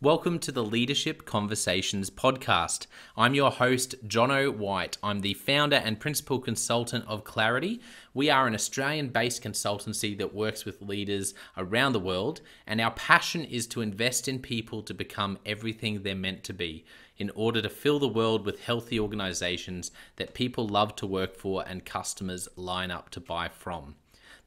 Welcome to the Leadership Conversations podcast. I'm your host, Jono White. I'm the founder and principal consultant of Clarity. We are an Australian-based consultancy that works with leaders around the world, and our passion is to invest in people to become everything they're meant to be in order to fill the world with healthy organizations that people love to work for and customers line up to buy from.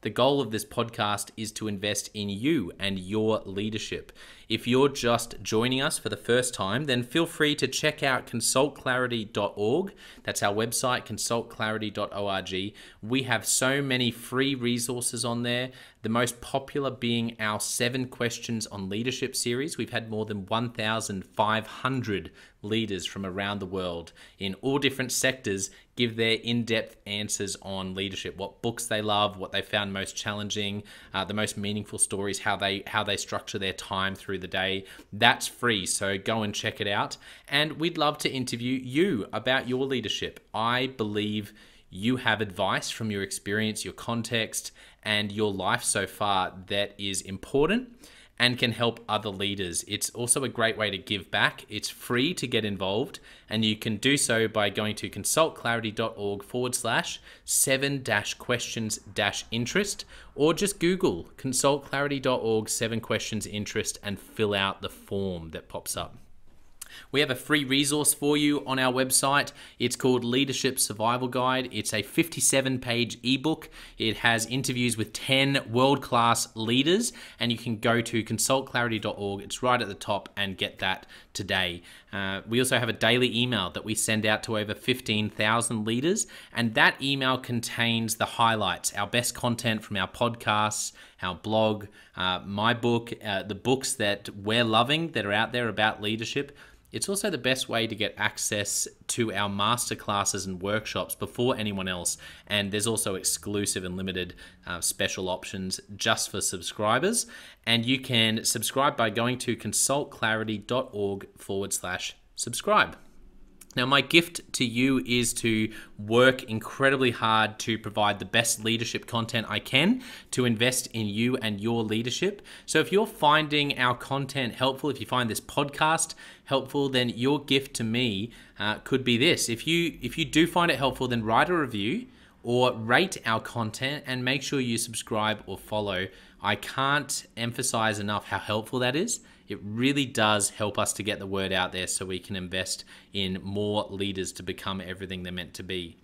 The goal of this podcast is to invest in you and your leadership. If you're just joining us for the first time, then feel free to check out consultclarity.org. That's our website, consultclarity.org. We have so many free resources on there, the most popular being our 7 questions on leadership series. We've had more than 1,500 leaders from around the world in all different sectors give their in-depth answers on leadership, what books they love, what they found most challenging, the most meaningful stories, how they structure their time through the day. That's free, so go and check it out. And we'd love to interview you about your leadership. I believe you have advice from your experience, your context, and your life so far that is important and can help other leaders. It's also a great way to give back. It's free to get involved, and you can do so by going to consultclarity.org/7-questions-interest, or just Google consultclarity.org/7-questions-interest and fill out the form that pops up. We have a free resource for you on our website. It's called Leadership Survival Guide. It's a 57-page ebook. It has interviews with 10 world-class leaders, and you can go to consultclarity.org. It's right at the top, and get that today. We also have a daily email that we send out to over 15,000 leaders, and that email contains the highlights, our best content from our podcasts, our blog, my book, the books that we're loving that are out there about leadership. It's also the best way to get access to our masterclasses and workshops before anyone else. And there's also exclusive and limited special options just for subscribers. And you can subscribe by going to consultclarity.org/subscribe. Now, my gift to you is to work incredibly hard to provide the best leadership content I can, to invest in you and your leadership. So if you're finding our content helpful, if you find this podcast helpful, then your gift to me could be this. If you do find it helpful, then write a review or rate our content, and make sure you subscribe or follow. I can't emphasize enough how helpful that is. It really does help us to get the word out there so we can invest in more leaders to become everything they're meant to be.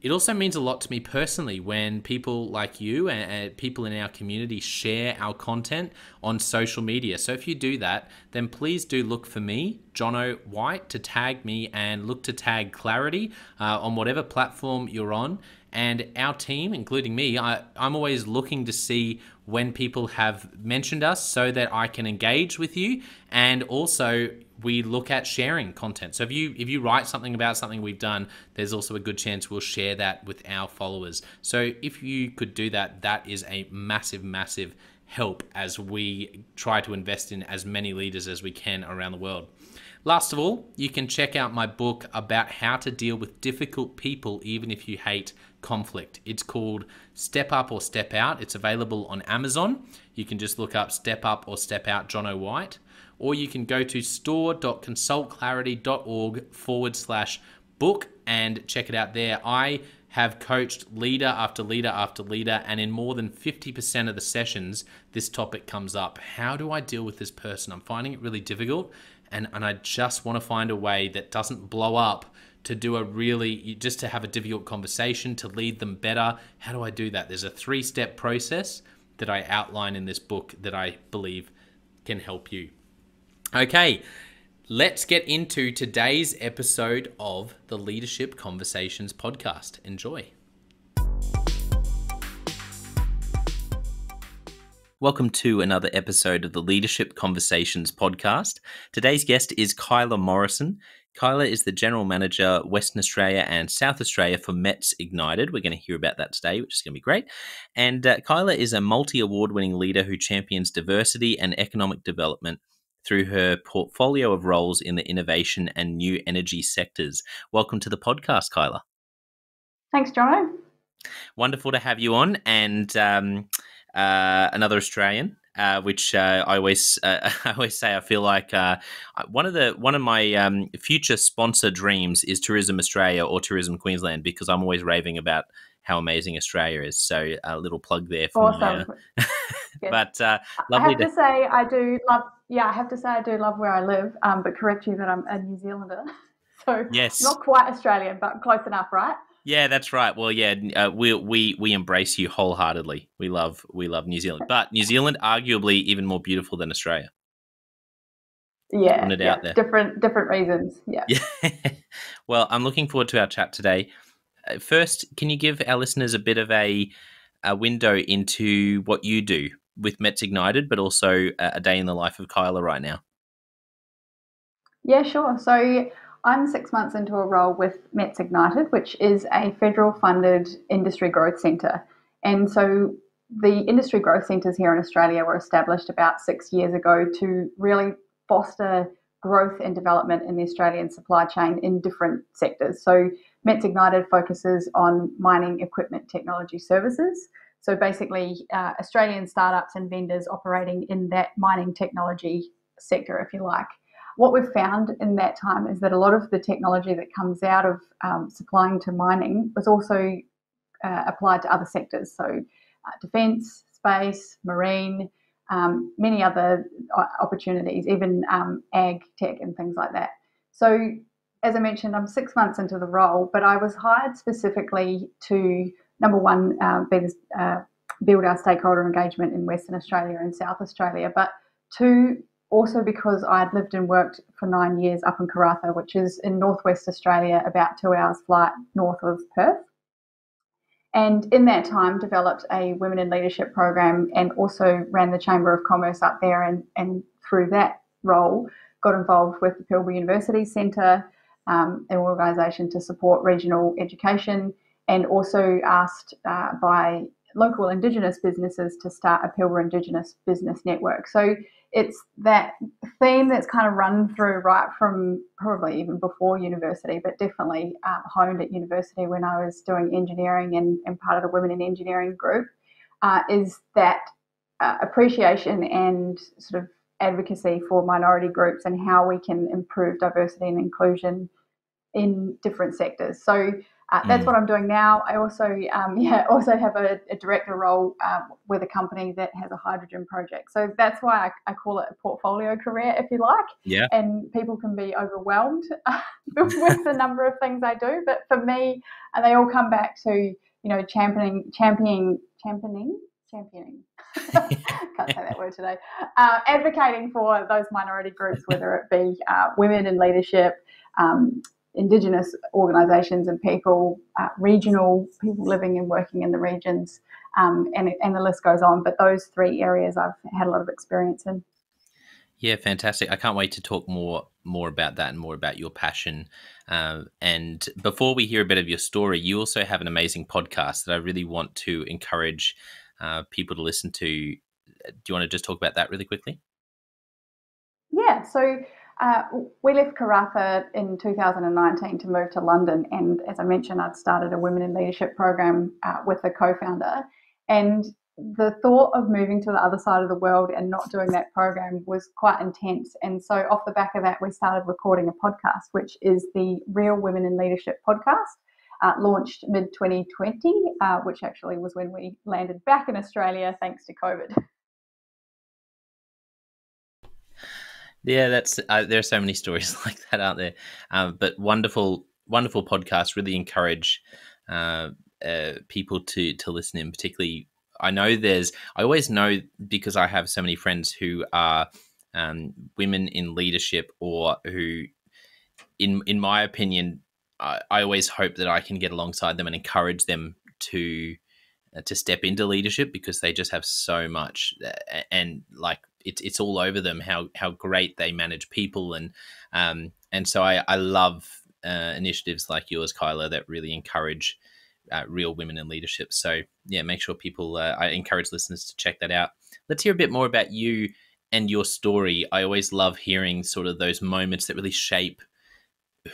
It also means a lot to me personally when people like you and people in our community share our content on social media. So if you do that, then please do look for me, Jono White, to tag me, and look to tag Clarity on whatever platform you're on. And our team, including me, I'm always looking to see when people have mentioned us so that I can engage with you. And also, we look at sharing content. So if you write something about something we've done, there's also a good chance we'll share that with our followers. So if you could do that, that is a massive, massive help as we try to invest in as many leaders as we can around the world. Last of all, you can check out my book about how to deal with difficult people even if you hate conflict. It's called Step Up or Step Out. It's available on Amazon. You can just look up Step Up or Step Out Jono White. Or you can go to store.consultclarity.org/book and check it out there. I have coached leader after leader after leader, and in more than 50% of the sessions, this topic comes up. How do I deal with this person? I'm finding it really difficult, and I just want to find a way that doesn't blow up, to do just to have a difficult conversation, to lead them better. How do I do that? There's a 3-step process that I outline in this book that I believe can help you. Okay, let's get into today's episode of the Leadership Conversations podcast. Enjoy. Welcome to another episode of the Leadership Conversations podcast. Today's guest is Kylah Morrison. Kylah is the General Manager, Western Australia and South Australia for METS Ignited. We're going to hear about that today, which is going to be great. And Kylah is a multi-award-winning leader who champions diversity and economic development through her portfolio of roles in the innovation and new energy sectors. Welcome to the podcast, Kylah. Thanks, Jono. Wonderful to have you on, and another Australian. which I always say I feel like one of my future sponsor dreams is Tourism Australia or Tourism Queensland, because I'm always raving about how amazing Australia is. So a little plug there for awesome. Me. Yes. But lovely. I have to say I do love where I live, but correct you that I'm a New Zealander. So yes. Not quite Australian, but close enough, right? Yeah, that's right. Well, yeah, we embrace you wholeheartedly. We love New Zealand, but New Zealand arguably even more beautiful than Australia. Yeah, different reasons. Yeah. Well, I'm looking forward to our chat today. First, can you give our listeners a bit of a window into what you do with METS Ignited, but also a day in the life of Kylah right now? Yeah, sure. So I'm 6 months into a role with METS Ignited, which is a federal-funded industry growth centre. And so the industry growth centres here in Australia were established about 6 years ago to really foster growth and development in the Australian supply chain in different sectors. So METS Ignited focuses on mining equipment technology services. So basically Australian startups and vendors operating in that mining technology sector, if you like. What we've found in that time is that a lot of the technology that comes out of supplying to mining was also applied to other sectors. So defence, space, marine, many other opportunities, even ag tech and things like that. So as I mentioned, I'm 6 months into the role, but I was hired specifically to, number one, build our stakeholder engagement in Western Australia and South Australia, but two, also because I'd lived and worked for 9 years up in Karratha, which is in northwest Australia, about 2 hours flight north of Perth. And in that time developed a Women in Leadership program and also ran the Chamber of Commerce up there, and through that role got involved with the Pilbara University Centre, an organisation to support regional education, and also asked by local Indigenous businesses to start a Pilbara Indigenous Business Network. So it's that theme that's kind of run through right from probably even before university, but definitely honed at university when I was doing engineering and part of the Women in Engineering group, is that appreciation and sort of advocacy for minority groups and how we can improve diversity and inclusion in different sectors. So that's what I'm doing now. I also also have a director role with a company that has a hydrogen project. So that's why I call it a portfolio career, if you like. Yeah. And people can be overwhelmed with the number of things I do, but for me, they all come back to championing. Can't say that word today. Advocating for those minority groups, whether it be women in leadership, Indigenous organisations and people, regional people living and working in the regions, and the list goes on. But those three areas I've had a lot of experience in. Yeah, fantastic. I can't wait to talk more about that and more about your passion. And before we hear a bit of your story, you also have an amazing podcast that I really want to encourage people to listen to. Do you want to just talk about that really quickly? Yeah, so we left Karratha in 2019 to move to London, and as I mentioned, I'd started a Women in Leadership program with a co-founder, and the thought of moving to the other side of the world and not doing that program was quite intense. And so off the back of that, we started recording a podcast, which is the Real Women in Leadership podcast, launched mid-2020, which actually was when we landed back in Australia thanks to COVID. Yeah, that's there are so many stories like that out there, but wonderful podcasts. Really encourage people to listen in. Particularly, I always know, because I have so many friends who are women in leadership, or who, in my opinion, I always hope that I can get alongside them and encourage them to step into leadership, because they just have so much, and like, it's all over them how great they manage people, and so I love initiatives like yours, Kylah, that really encourage real women in leadership. So yeah, make sure people I encourage listeners to check that out. Let's hear a bit more about you and your story. I always love hearing sort of those moments that really shape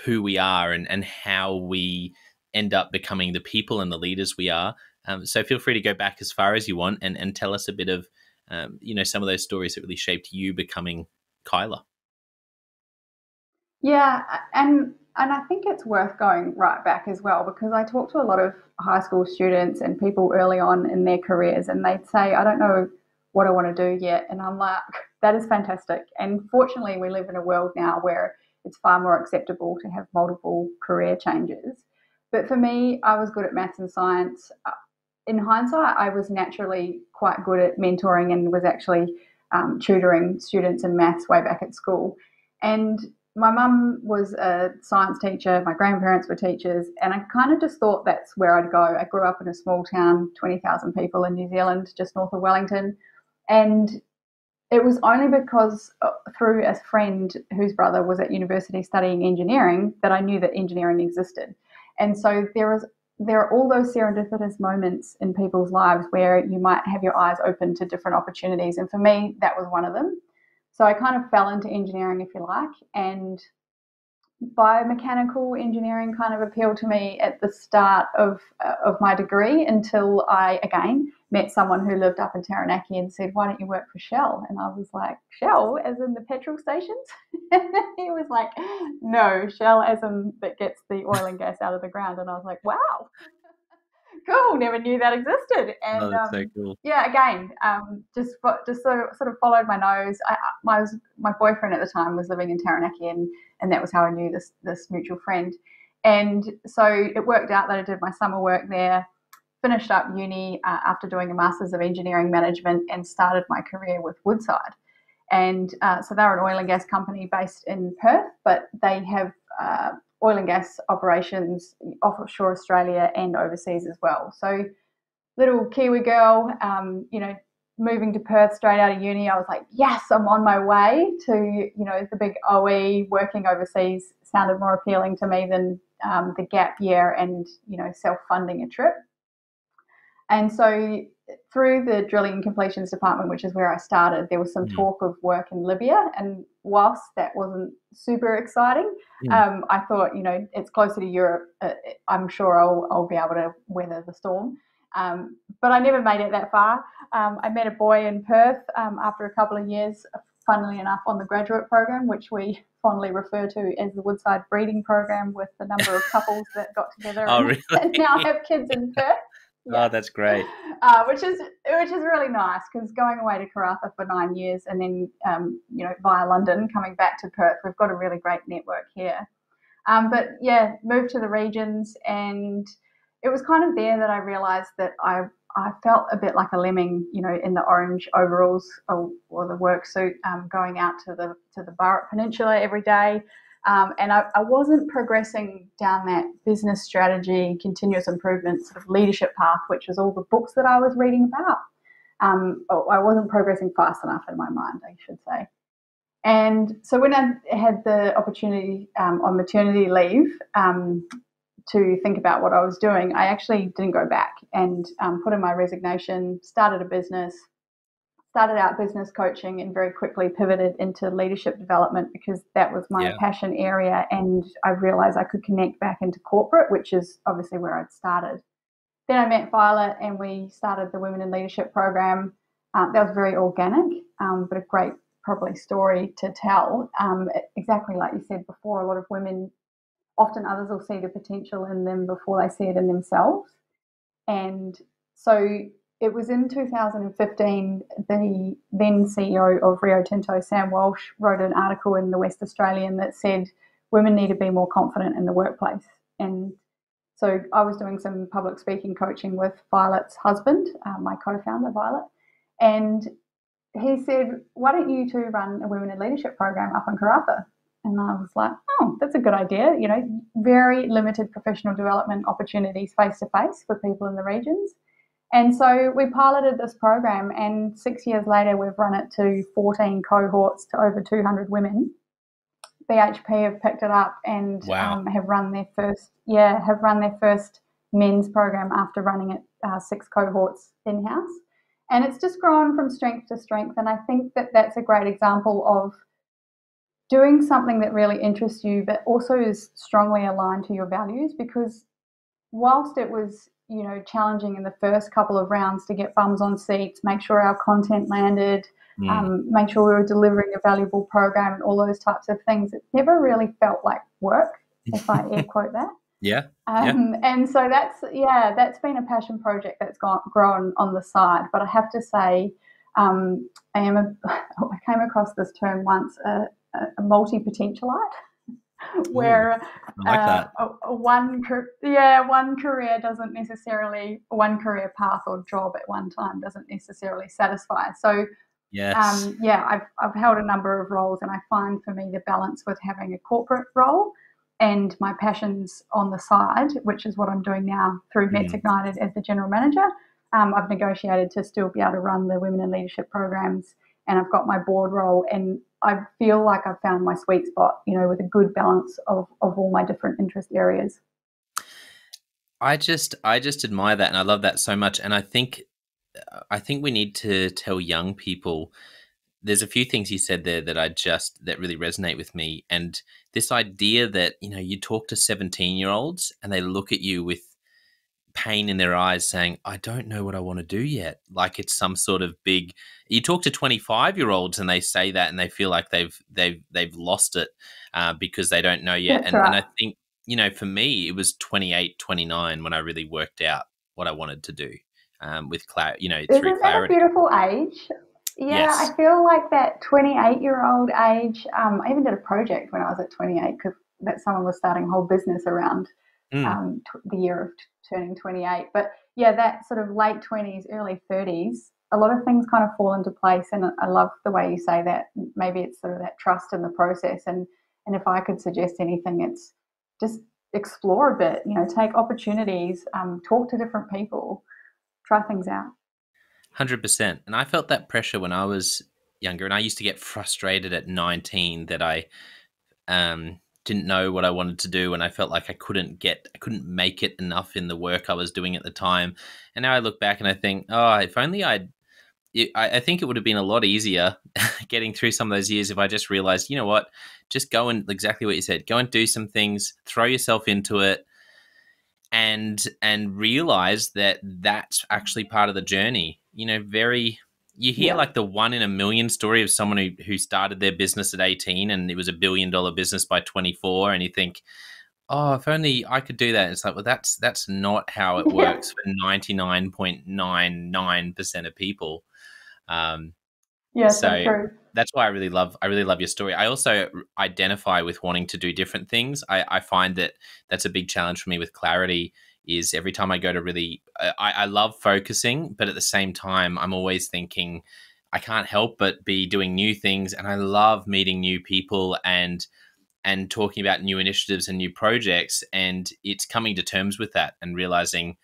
who we are and how we end up becoming the people and the leaders we are. So feel free to go back as far as you want and tell us a bit of you know, some of those stories that really shaped you becoming Kylah. Yeah, and I think it's worth going right back as well, because I talk to a lot of high school students and people early on in their careers, and they'd say, I don't know what I want to do yet. And I'm like, that is fantastic. And fortunately, we live in a world now where it's far more acceptable to have multiple career changes. But for me, I was good at maths and science. In hindsight, I was naturally quite good at mentoring and was actually tutoring students in maths way back at school. And my mum was a science teacher, my grandparents were teachers, and I kind of just thought that's where I'd go. I grew up in a small town, 20,000 people in New Zealand, just north of Wellington. And it was only because through a friend whose brother was at university studying engineering that I knew that engineering existed. And so there are all those serendipitous moments in people's lives where you might have your eyes open to different opportunities. And for me, that was one of them. So I kind of fell into engineering, if you like, and biomechanical engineering kind of appealed to me at the start of my degree until I, again, met someone who lived up in Taranaki and said, why don't you work for Shell? And I was like, Shell, as in the petrol stations? And he was like, no, Shell as in that gets the oil and gas out of the ground. And I was like, wow, cool, never knew that existed. And so cool. Yeah, again, just sort of followed my nose. My boyfriend at the time was living in Taranaki, and that was how I knew this mutual friend. And so it worked out that I did my summer work there, finished up uni after doing a Masters of Engineering Management, and started my career with Woodside. And so they're an oil and gas company based in Perth, but they have oil and gas operations offshore Australia and overseas as well. So little Kiwi girl, you know, moving to Perth straight out of uni, I was like, yes, I'm on my way to, you know, the big OE. Working overseas sounded more appealing to me than the gap year and, you know, self-funding a trip. And so through the drilling and completions department, which is where I started, there was some talk of work in Libya. And whilst that wasn't super exciting, I thought, you know, it's closer to Europe. I'm sure I'll be able to weather the storm. But I never made it that far. I met a boy in Perth after a couple of years, funnily enough, on the graduate program, which we fondly refer to as the Woodside breeding program, with the number of couples that got together and now have kids in Perth. Yeah. Oh, that's great. Which is really nice, because going away to Karratha for 9 years and then, you know, via London, coming back to Perth, we've got a really great network here. But yeah, moved to the regions, and it was kind of there that I realised that I felt a bit like a lemming, you know, in the orange overalls or the work suit, going out to the Barrett Peninsula every day. And I wasn't progressing down that business strategy, continuous improvement sort of leadership path, which was all the books that I was reading about. I wasn't progressing fast enough in my mind, I should say. And so when I had the opportunity on maternity leave to think about what I was doing, I actually didn't go back and put in my resignation, started a business. Started out business coaching and very quickly pivoted into leadership development, because that was my passion area, and I realised I could connect back into corporate, which is obviously where I'd started. Then I met Violet and we started the Women in Leadership program. That was very organic, but a great probably story to tell. Exactly like you said before, a lot of women, often others will see the potential in them before they see it in themselves. And so it was in 2015, the then CEO of Rio Tinto, Sam Walsh, wrote an article in the West Australian that said women need to be more confident in the workplace. And so I was doing some public speaking coaching with Violet's husband, my co-founder Violet, and he said, why don't you two run a Women in Leadership program up in Karratha? And I was like, oh, that's a good idea. You know, very limited professional development opportunities face-to-face for people in the regions. And so we piloted this program, and 6 years later, we've run it to 14 cohorts to over 200 women. BHP have picked it up and have run their first men's program after running it 6 cohorts in-house. And it's just grown from strength to strength. And I think that that's a great example of doing something that really interests you, but also is strongly aligned to your values, because whilst it was you know, challenging in the first couple of rounds to get bums on seats, make sure our content landed, make sure we were delivering a valuable program and all those types of things. It never really felt like work, if I air quote that. And so that's been a passion project that's grown on the side. But I have to say, I came across this term once, a multi-potentialite, where one career path or job at one time doesn't necessarily satisfy. So I've held a number of roles, and I find for me the balance with having a corporate role and my passions on the side, which is what I'm doing now through METS Ignited as the general manager. I've negotiated to still be able to run the Women in Leadership programs, and I've got my board role, and I feel like I've found my sweet spot, you know, with a good balance of all my different interest areas. I just admire that, and I love that so much. And I think we need to tell young people, there's a few things you said there that really resonate with me. And this idea that, you know, you talk to 17-year-olds and they look at you with pain in their eyes saying, I don't know what I want to do yet. Like it's some sort of big, you talk to 25-year-olds and they say that and they feel like they've lost it because they don't know yet. That's right. And I think, you know, for me, it was 28, 29 when I really worked out what I wanted to do with Clarity, you know, through Clarity. Isn't that a beautiful age? Yeah, yes. I feel like that 28-year-old age, I even did a project when I was at 28 because that someone was starting a whole business around the year of turning 28. But yeah, that sort of late 20s, early 30s, a lot of things kind of fall into place. And I love the way you say that. Maybe it's sort of that trust in the process. And if I could suggest anything, it's just explore a bit, you know, take opportunities, talk to different people, try things out. 100%. And I felt that pressure when I was younger, and I used to get frustrated at 19 that I didn't know what I wanted to do, and I felt like I couldn't make it enough in the work I was doing at the time. And now I look back and I think, if only I think it would have been a lot easier getting through some of those years if I just realized, you know what, just go and exactly what you said, go and do some things, throw yourself into it, and realize that that's actually part of the journey. You know, you hear like the 1 in a million story of someone who started their business at 18 and it was $1 billion business by 24, and you think, if only I could do that. And it's like, well, that's not how it works for 99.99% of people. So that's why I really love your story. I also identify with wanting to do different things. I find that's a big challenge for me with Clarity is every time I go to I love focusing, but at the same time, I'm always thinking I can't help but be doing new things. And I love meeting new people and talking about new initiatives and new projects. And it's coming to terms with that and realizing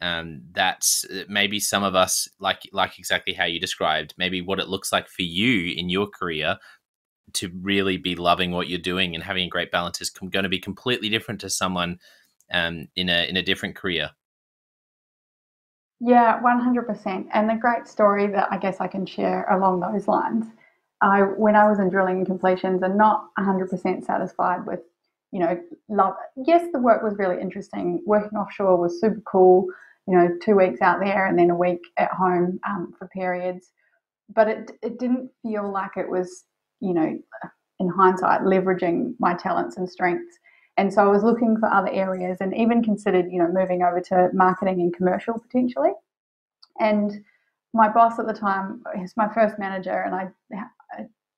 that's maybe some of us like exactly how you described, maybe what it looks like for you in your career to really be loving what you're doing and having a great balance is going to be completely different to someone in a different career. Yeah, 100%. And the great story that I guess I can share along those lines, when I was in drilling and completions and not 100% satisfied with, you know, love it. Yes, the work was really interesting. Working offshore was super cool. You know, 2 weeks out there and then a week at home for periods, but it didn't feel like it was, you know, in hindsight, leveraging my talents and strengths. And so I was looking for other areas and even considered, you know, moving over to marketing and commercial potentially. And my boss at the time, he's my first manager, and I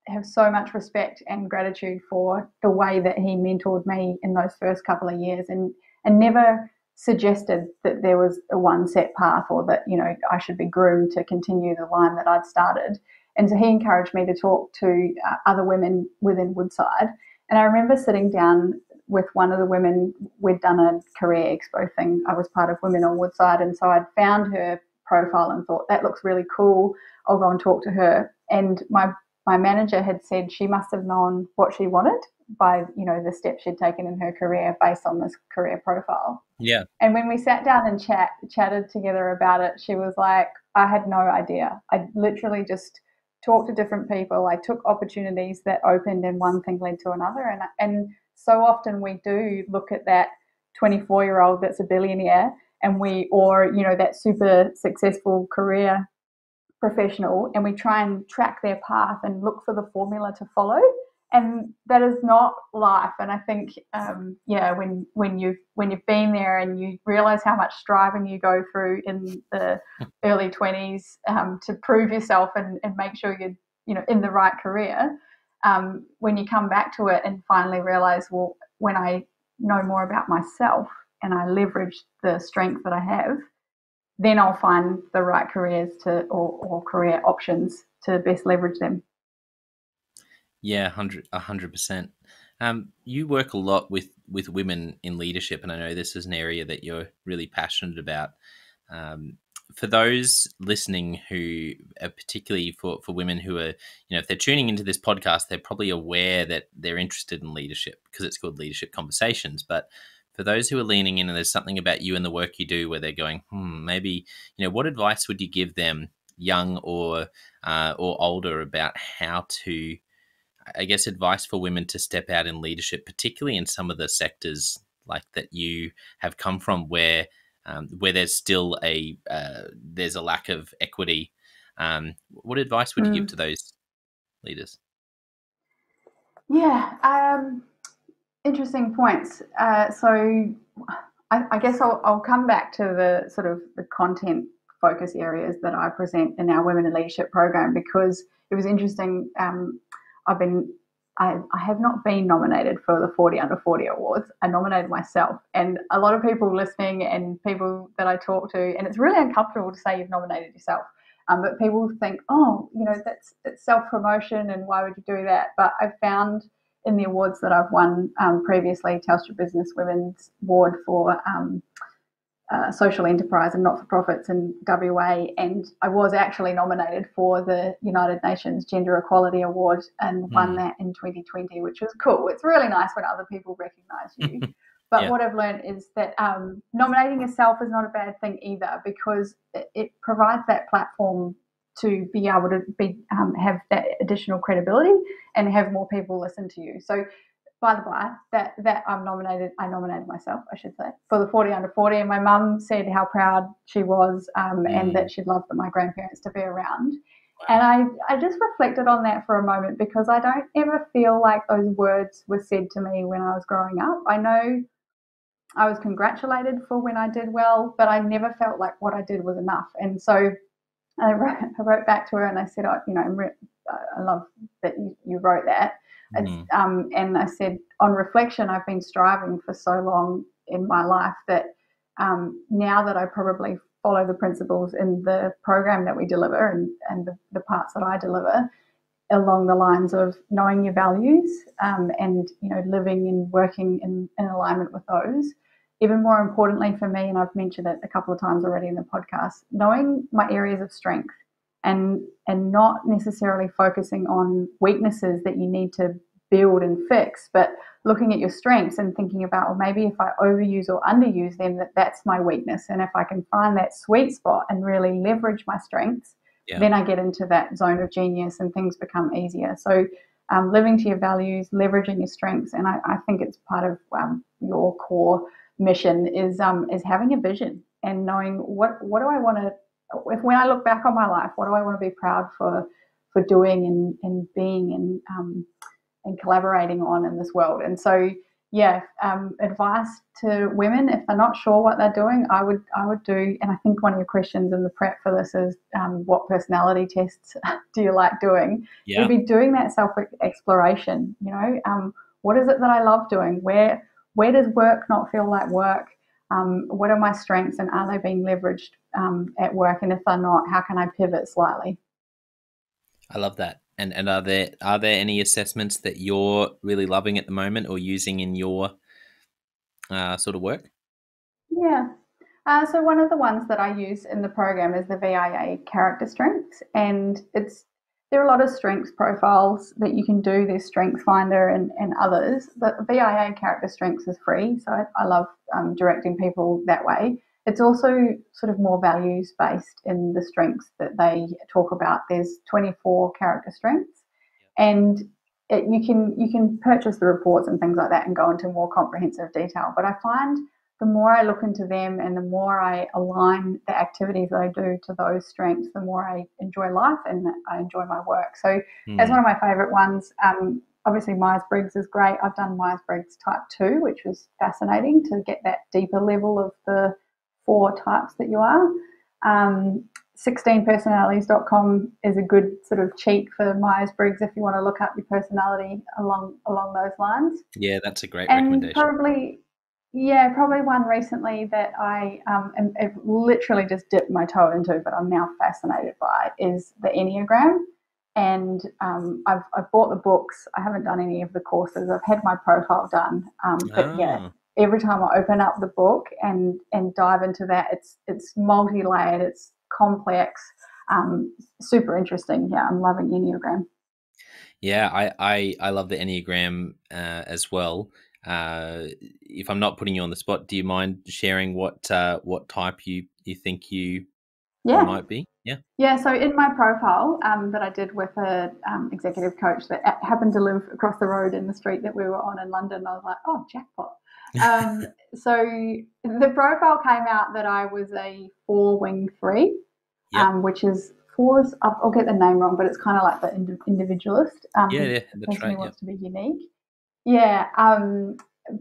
have so much respect and gratitude for the way that he mentored me in those first couple of years, and never suggested that there was a one set path or that, you know, I should be groomed to continue the line that I'd started. And so he encouraged me to talk to other women within Woodside. And I remember sitting down with one of the women. We'd done a career expo thing. I was part of Women on Woodside. And so I'd found her profile and thought, that looks really cool. I'll go and talk to her. And my manager had said she must have known what she wanted by, you know, the steps she'd taken in her career based on this career profile. Yeah. And when we sat down and chatted together about it, she was like, I had no idea. I literally just talked to different people. I took opportunities that opened and one thing led to another. And so often we do look at that 24-year-old that's a billionaire and that super successful career professional, and we try and track their path and look for the formula to follow. And that is not life. And I think, when you've been there and you realise how much striving you go through in the early 20s to prove yourself and make sure you're, in the right career, when you come back to it and finally realise, well, when I know more about myself and I leverage the strength that I have, then I'll find the right careers or career options to best leverage them. Yeah, 100%. You work a lot with women in leadership, and I know this is an area that you're really passionate about. For those listening who are particularly for women who are, if they're tuning into this podcast, they're probably aware that they're interested in leadership because it's called Leadership Conversations. But for those who are leaning in and there's something about you and the work you do where they're going, maybe, what advice would you give them, young or older, about how to, I guess, advice for women to step out in leadership, particularly in some of the sectors like that you have come from, where there's still there's a lack of equity. What advice would you give to those leaders? Yeah, interesting points. So I guess I'll come back to the sort of the content focus areas that I present in our Women in Leadership program, because it was interesting. I have not been nominated for the 40 Under 40 Awards. I nominated myself, and a lot of people listening and people that I talk to, and it's really uncomfortable to say you've nominated yourself. But people think, that's self-promotion and why would you do that? But I've found in the awards that I've won previously, Telstra Business Women's Award for social enterprise and not-for-profits in WA, and I was actually nominated for the United Nations Gender Equality Award and won that in 2020, which was cool. It's really nice when other people recognise you. But what I've learned is that nominating yourself is not a bad thing either, because it provides that platform to be able to be have that additional credibility and have more people listen to you. So, by the by, that I nominated myself, I should say, for the 40 Under 40. And my mum said how proud she was and that she loved my grandparents to be around. Wow. And I just reflected on that for a moment, because I don't ever feel like those words were said to me when I was growing up. I know I was congratulated for when I did well, but I never felt like what I did was enough. And so I wrote back to her and I said, I love that you wrote that. And I said, on reflection, I've been striving for so long in my life that now that I probably follow the principles in the program that we deliver and the parts that I deliver along the lines of knowing your values and living and working in alignment with those. Even more importantly for me, and I've mentioned it a couple of times already in the podcast, knowing my areas of strength. And not necessarily focusing on weaknesses that you need to build and fix, but looking at your strengths and thinking about, well, maybe if I overuse or underuse them, that's my weakness. And if I can find that sweet spot and really leverage my strengths, then I get into that zone of genius and things become easier. So living to your values, leveraging your strengths, and I think it's part of your core mission is having a vision and knowing what do I want to, when I look back on my life, what do I want to be proud for doing and being and collaborating on in this world? And so, advice to women, if they're not sure what they're doing, I would do, and I think one of your questions in the prep for this is what personality tests do you like doing? Yeah. You'd be doing that self-exploration, what is it that I love doing? Where does work not feel like work? What are my strengths and are they being leveraged at work? And if they're not, how can I pivot slightly? I love that. And are there any assessments that you're really loving at the moment or using in your sort of work? Yeah. So one of the ones that I use in the program is the VIA character strengths, and there are a lot of strengths profiles that you can do. There's Strengths Finder and others. The VIA character strengths is free, so I love directing people that way. It's also sort of more values-based in the strengths that they talk about. There's 24 character strengths, and you can purchase the reports and things like that and go into more comprehensive detail. But I find the more I look into them and the more I align the activities that I do to those strengths, the more I enjoy life and I enjoy my work. So that's one of my favourite ones. Obviously, Myers-Briggs is great. I've done Myers-Briggs Type 2, which was fascinating to get that deeper level of the four types that you are. 16personalities.com is a good sort of cheat for Myers-Briggs if you want to look up your personality along those lines. Yeah, that's a great recommendation. Probably one recently that I have literally just dipped my toe into, but I'm now fascinated by, is the Enneagram. And I've bought the books. I haven't done any of the courses. I've had my profile done. But yeah, every time I open up the book and dive into that, it's multi-layered, it's complex, super interesting. Yeah, I'm loving Enneagram. Yeah, I love the Enneagram as well. If I'm not putting you on the spot, do you mind sharing what type you think you might be? Yeah. So in my profile that I did with a executive coach that happened to live across the road in the street that we were on in London, I was like, oh, jackpot. So the profile came out that I was a 4-wing 3, which is fours. I'll get the name wrong, but it's kind of like the individualist. That's right. Who wants to be unique. Yeah.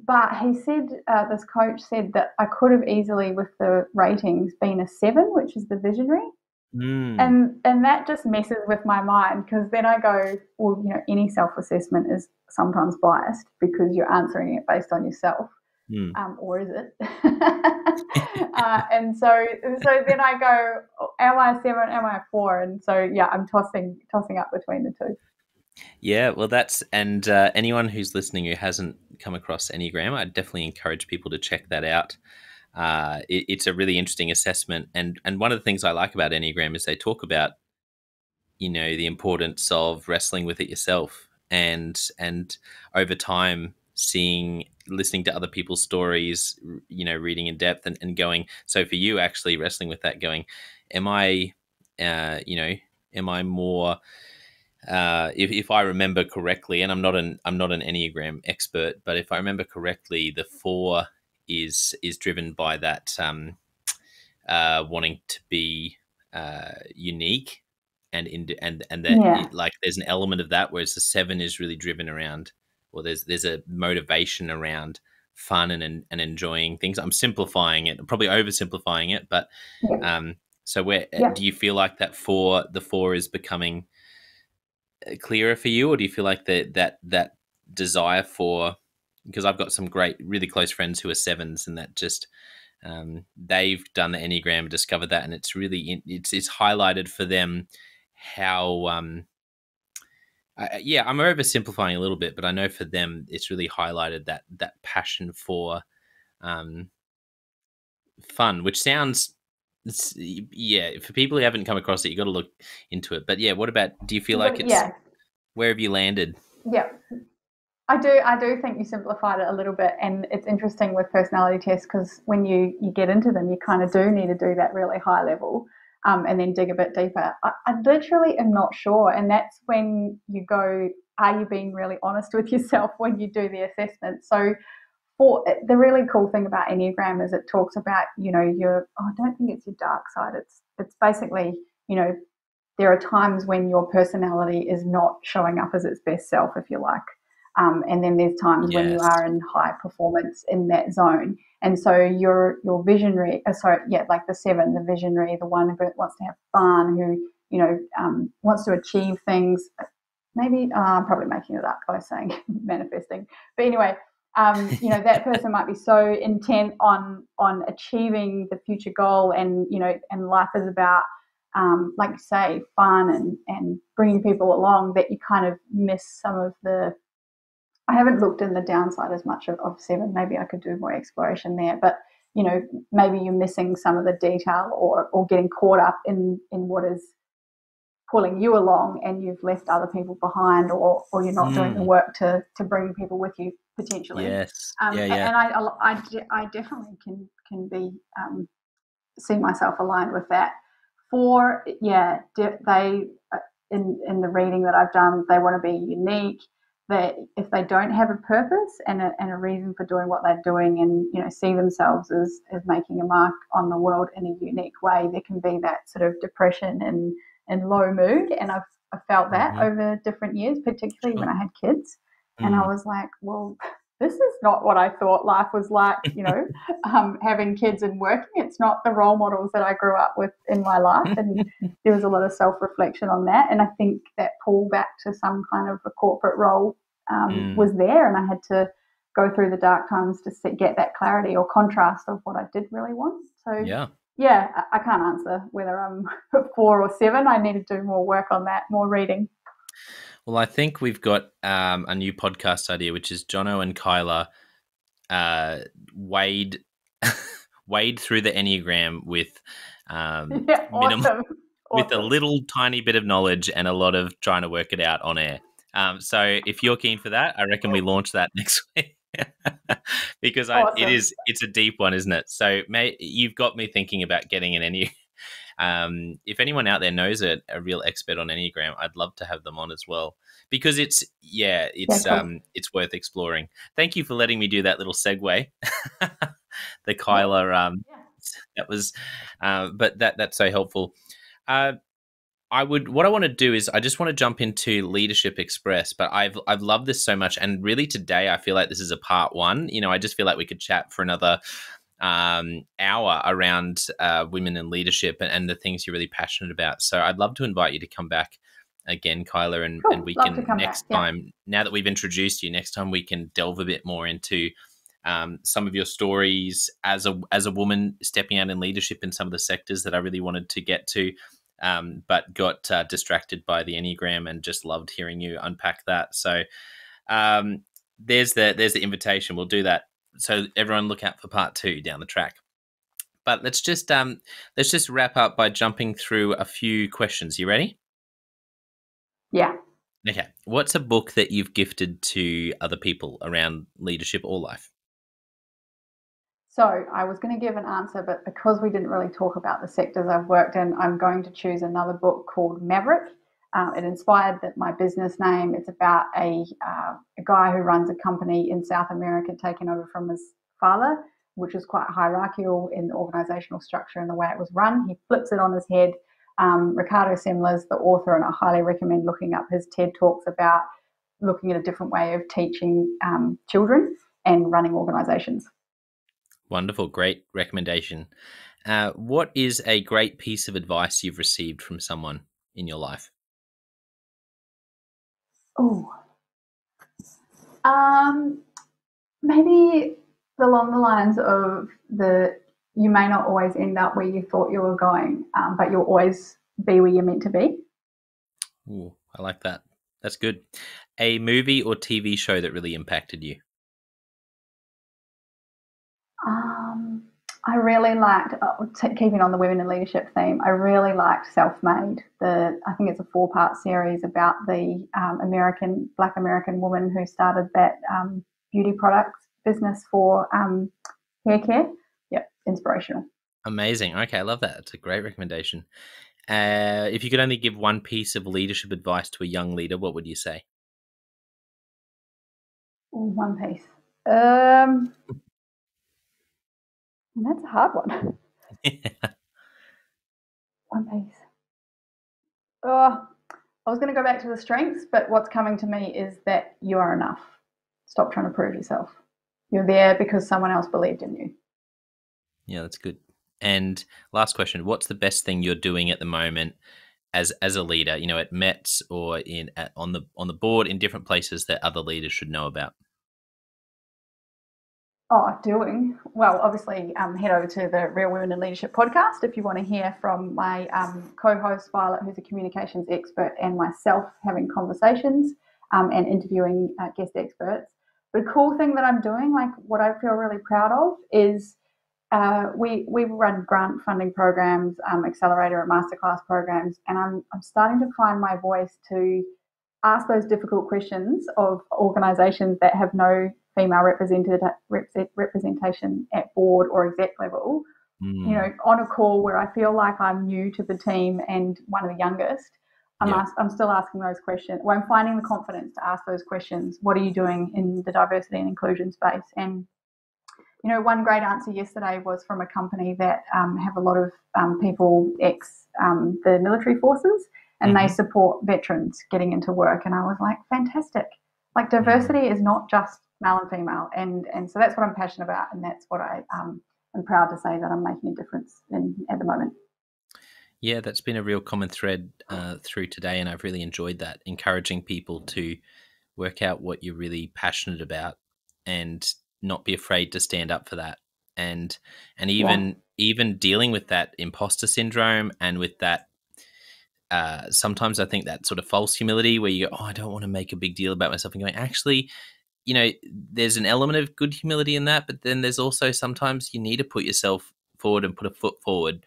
But he said, this coach said that I could have easily, with the ratings, been a 7, which is the visionary. And that just messes with my mind, because then I go, well, any self-assessment is sometimes biased because you're answering it based on yourself. Or is it? And so then I go, am I a 7? Am I a 4? And so, yeah, I'm tossing up between the two. Yeah, well, anyone who's listening who hasn't come across Enneagram, I'd definitely encourage people to check that out. It's a really interesting assessment, and one of the things I like about Enneagram is they talk about, the importance of wrestling with it yourself, and over time listening to other people's stories, reading in depth and going. So for you, actually wrestling with that, going, am I more? If I remember correctly, and I'm not an Enneagram expert, but if I remember correctly, the 4 is driven by that wanting to be unique and that like there's an element of that, whereas the 7 is really driven around, or there's a motivation around fun and enjoying things. I'm simplifying it, I'm probably oversimplifying it, but so where do you feel like that the 4 is becoming clearer for you, or do you feel like that desire for, because I've got some really close friends who are 7s, and that just they've done the Enneagram and discovered that, and it's really it's highlighted for them how I'm oversimplifying a little bit, but I know for them it's really highlighted that passion for fun, which sounds for people who haven't come across it, you got to look into it. But yeah, what about? Do you feel like it's? Yeah. Where have you landed? Yeah, I do think you simplified it a little bit, and it's interesting with personality tests, because when you get into them, you kind of do need to do that really high level, and then dig a bit deeper. I literally am not sure, and that's when you go, are you being really honest with yourself when you do the assessment? So. The really cool thing about Enneagram is it talks about, I don't think it's your dark side. It's basically, there are times when your personality is not showing up as its best self, if you like. And then there's times when you are in high performance in that zone. And so your visionary, like the 7, the visionary, the one who wants to have fun, who, wants to achieve things. Maybe, I'm probably making it up by saying manifesting. But anyway. That person might be so intent on achieving the future goal, and and life is about like you say, fun and bringing people along, that you kind of miss some of the. I haven't looked in the downside as much of 7. Maybe I could do more exploration there, but maybe you're missing some of the detail or getting caught up in what is pulling you along, and you've left other people behind, or you're not doing the work to bring people with you potentially. Yes. And I definitely can be see myself aligned with that. They in the reading that I've done, they want to be unique. if they don't have a purpose and a reason for doing what they're doing, and see themselves as making a mark on the world in a unique way, there can be that sort of depression and low mood. And I felt that over different years, particularly when I had kids. And I was like, well, this is not what I thought life was like, having kids and working. It's not the role models that I grew up with in my life. And there was a lot of self-reflection on that. And I think that pull back to some kind of a corporate role was there. And I had to go through the dark times to get that clarity or contrast of what I did really want. So, yeah, I can't answer whether I'm 4 or 7. I need to do more work on that, more reading. Well, I think we've got a new podcast idea, which is Jono and Kylah wade through the Enneagram with with a little tiny bit of knowledge and a lot of trying to work it out on air. So if you're keen for that, I reckon we launch that next week because it's a deep one, isn't it? So you've got me thinking about getting an Enneagram. If anyone out there knows a real expert on Enneagram, I'd love to have them on as well, because it's worth exploring. Thank you for letting me do that little segue. The Kylah, that was, but that's so helpful. What I want to do is I just want to jump into Leadership Express, but I've loved this so much. And really today, I feel like this is a part one, I just feel like we could chat for another hour around women in leadership and the things you're really passionate about. So I'd love to invite you to come back again, Kylah, and we can next time, now that we've introduced you, next time we can delve a bit more into some of your stories as a woman stepping out in leadership in some of the sectors that I really wanted to get to, but got distracted by the Enneagram and just loved hearing you unpack that. So there's the invitation. We'll do that. So everyone look out for part 2 down the track. But let's just wrap up by jumping through a few questions. You ready? Yeah. Okay. What's a book that you've gifted to other people around leadership or life? So I was going to give an answer, but because we didn't really talk about the sectors I've worked in, I'm going to choose another book called Maverick. It inspired my business name. It's about a guy who runs a company in South America, taken over from his father, which is quite hierarchical in the organisational structure and the way it was run. He flips it on his head. Ricardo Semler is the author, and I highly recommend looking up his TED Talks about looking at a different way of teaching children and running organisations. Wonderful. Great recommendation. What is a great piece of advice you've received from someone in your life? Oh, maybe along the lines of you may not always end up where you thought you were going, but you'll always be where you're meant to be. Ooh, I like that. That's good. A movie or TV show that really impacted you? I really liked, keeping on the women in leadership theme, I really liked Self-Made. I think it's a 4-part series about the Black American woman who started that beauty products business for hair care. Yep, inspirational. Amazing. Okay, I love that. It's a great recommendation. If you could only give one piece of leadership advice to a young leader, what would you say? Ooh, one piece. And that's a hard one. Yeah. One piece. Oh, I was going to go back to the strengths, but what's coming to me is that you are enough. Stop trying to prove yourself. You're there because someone else believed in you. Yeah, that's good. And last question, what's the best thing you're doing at the moment as a leader, at METS or on the board in different places that other leaders should know about? Oh, doing. Well, obviously, head over to the Real Women in Leadership podcast if you want to hear from my co-host, Violet, who's a communications expert, and myself having conversations and interviewing guest experts. But a cool thing that I'm doing, like what I feel really proud of, is we run grant funding programs, accelerator and masterclass programs, and I'm starting to find my voice to ask those difficult questions of organisations that have no female representation at board or exec level, on a call where I feel like I'm new to the team and one of the youngest. I'm still asking those questions. Well, I'm finding the confidence to ask those questions. What are you doing in the diversity and inclusion space? And, you know, one great answer yesterday was from a company that have a lot of people ex the military forces, and they support veterans getting into work. And I was like, fantastic. Like, diversity is not just male and female. And so that's what I'm passionate about. And that's what I am proud to say that I'm making a difference in at the moment. Yeah, that's been a real common thread through today. And I've really enjoyed that, encouraging people to work out what you're really passionate about and not be afraid to stand up for that. And even dealing with that imposter syndrome and with that, sometimes I think that sort of false humility where you go, oh, I don't want to make a big deal about myself, and going, actually, you know, there's an element of good humility in that, but then there's also sometimes you need to put yourself forward and put a foot forward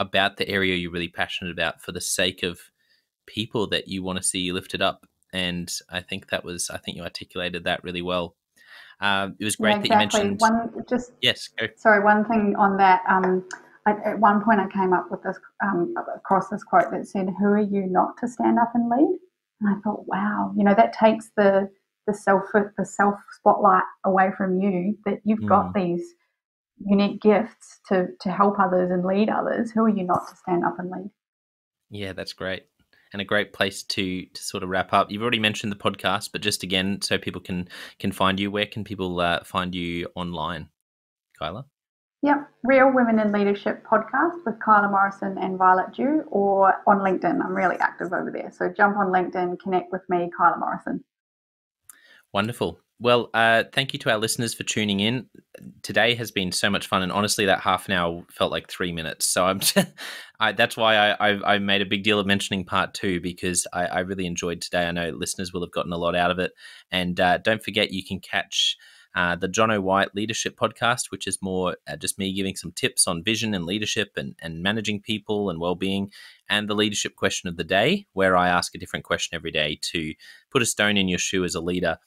about the area you're really passionate about for the sake of people that you want to see lifted up. And I think that was, I think you articulated that really well. It was great that you mentioned. One thing on that, at one point I came up with this, across this quote that said, who are you not to stand up and lead? And I thought, wow, you know, that takes the self spotlight away from you, that you've got these unique gifts to help others and lead others. Who are you not to stand up and lead? Yeah, that's great. And a great place to sort of wrap up. You've already mentioned the podcast, but just again, so people can find you, where can people find you online, Kylah? Yep, Real Women in Leadership podcast with Kylah Morrison and Violet Dew, or on LinkedIn. I'm really active over there. So jump on LinkedIn, connect with me, Kylah Morrison. Wonderful. Well, thank you to our listeners for tuning in. Today has been so much fun, and honestly, that half an hour felt like 3 minutes. So that's why I made a big deal of mentioning part two, because I really enjoyed today. I know listeners will have gotten a lot out of it. And don't forget, you can catch the Jono White Leadership Podcast, which is more just me giving some tips on vision and leadership and managing people and well-being, and the leadership question of the day, where I ask a different question every day to put a stone in your shoe as a leader.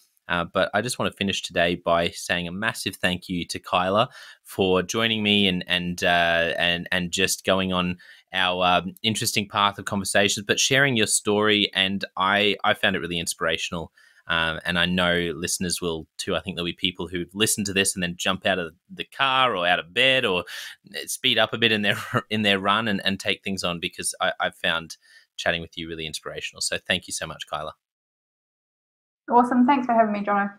But I just want to finish today by saying a massive thank you to Kylah for joining me and just going on our interesting path of conversations, but sharing your story. And I found it really inspirational. And I know listeners will too. I think there'll be people who listen to this and then jump out of the car or out of bed or speed up a bit in their run and take things on, because I've found chatting with you really inspirational. So thank you so much, Kylah. Awesome. Thanks for having me, Jono.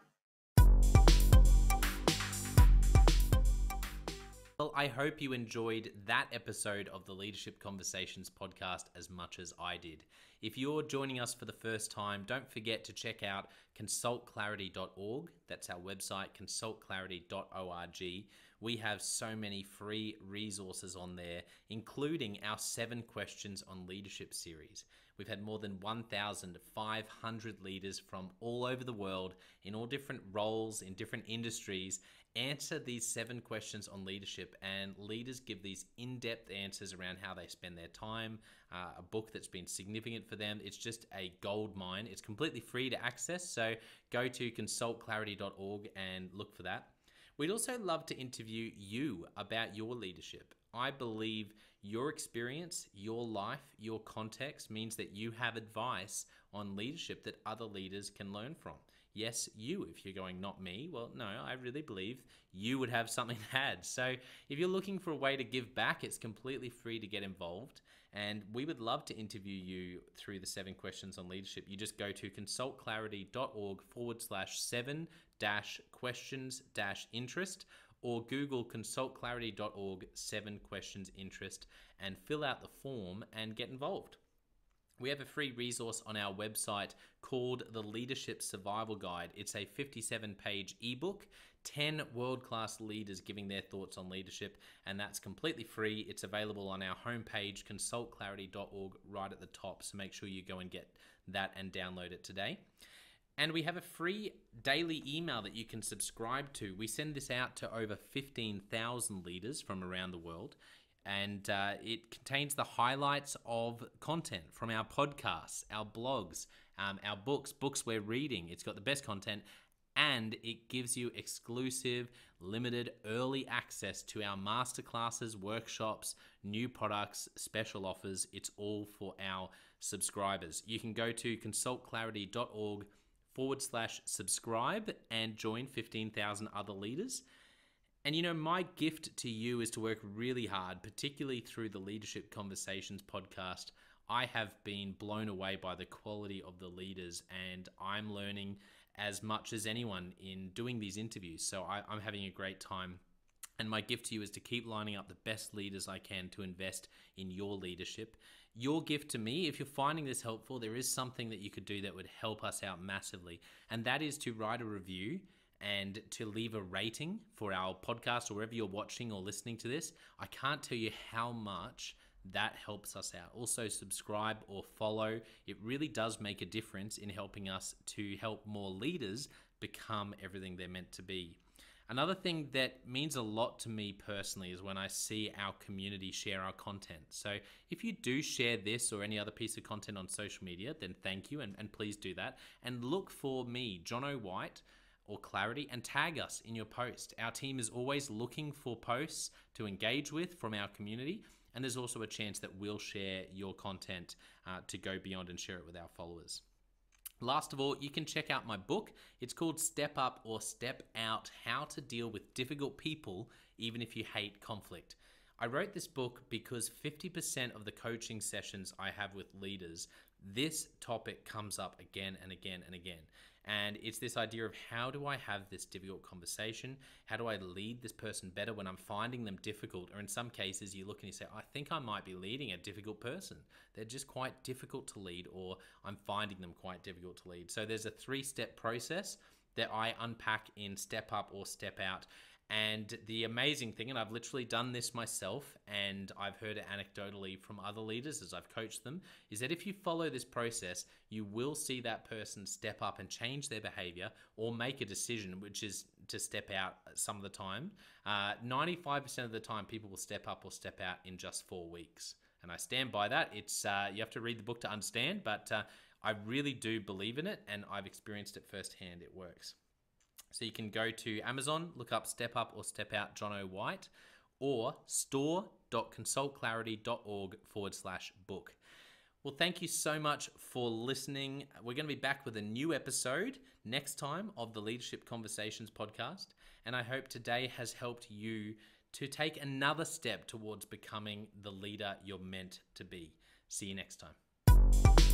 Well, I hope you enjoyed that episode of the Leadership Conversations podcast as much as I did. If you're joining us for the first time, don't forget to check out consultclarity.org. That's our website, consultclarity.org. We have so many free resources on there, including our 7 Questions on Leadership series. We've had more than 1,500 leaders from all over the world, in all different roles, in different industries, answer these 7 questions on leadership, and leaders give these in-depth answers around how they spend their time, a book that's been significant for them. It's just a gold mine. It's completely free to access, so go to consultclarity.org and look for that. We'd also love to interview you about your leadership. I believe your experience, your life, your context means that you have advice on leadership that other leaders can learn from. Yes, you, if you're going, not me. Well, no, I really believe you would have something to add. So if you're looking for a way to give back, it's completely free to get involved. And we would love to interview you through the 7 questions on leadership. You just go to consultclarity.org/7-questions-interest. Or Google consultclarity.org/7-questions-interest and fill out the form and get involved. We have a free resource on our website called the Leadership Survival Guide. It's a 57-page ebook, 10 world-class leaders giving their thoughts on leadership, and that's completely free. It's available on our homepage, consultclarity.org, right at the top. So make sure you go and get that and download it today. And we have a free daily email that you can subscribe to. We send this out to over 15,000 leaders from around the world. And it contains the highlights of content from our podcasts, our blogs, our books we're reading. It's got the best content. and it gives you exclusive, limited, early access to our masterclasses, workshops, new products, special offers. It's all for our subscribers. You can go to consultclarity.org/subscribe and join 15,000 other leaders. And you know, my gift to you is to work really hard, particularly through the Leadership Conversations podcast. I have been blown away by the quality of the leaders, and I'm learning as much as anyone in doing these interviews. So I'm having a great time. And my gift to you is to keep lining up the best leaders I can to invest in your leadership. Your gift to me, if you're finding this helpful, there is something that you could do that would help us out massively. And that is to write a review and to leave a rating for our podcast or wherever you're watching or listening to this. I can't tell you how much that helps us out. Also, subscribe or follow. It really does make a difference in helping us to help more leaders become everything they're meant to be. Another thing that means a lot to me personally is when I see our community share our content. So if you do share this or any other piece of content on social media, then thank you, and please do that. And look for me, Jono White, or Clarity, and tag us in your post. Our team is always looking for posts to engage with from our community, and there's also a chance that we'll share your content to go beyond and share it with our followers. Last of all, you can check out my book. It's called Step Up or Step Out, How to Deal with Difficult People Even If You Hate Conflict. I wrote this book because 50% of the coaching sessions I have with leaders, this topic comes up again and again and again. And it's this idea of, how do I have this difficult conversation? How do I lead this person better when I'm finding them difficult? Or in some cases, you look and you say, I think I might be leading a difficult person. They're just quite difficult to lead, or I'm finding them quite difficult to lead. So there's a 3-step process that I unpack in Step Up or Step Out. And the amazing thing, and I've literally done this myself, and I've heard it anecdotally from other leaders as I've coached them, is that if you follow this process, you will see that person step up and change their behavior or make a decision, which is to step out some of the time. 95% of the time, people will step up or step out in just 4 weeks. And I stand by that. It's you have to read the book to understand, but I really do believe in it, and I've experienced it firsthand. It works. So you can go to Amazon, look up Step Up or Step Out Jono White, or store.consultclarity.org/book. Well, thank you so much for listening. We're going to be back with a new episode next time of the Leadership Conversations podcast. And I hope today has helped you to take another step towards becoming the leader you're meant to be. See you next time.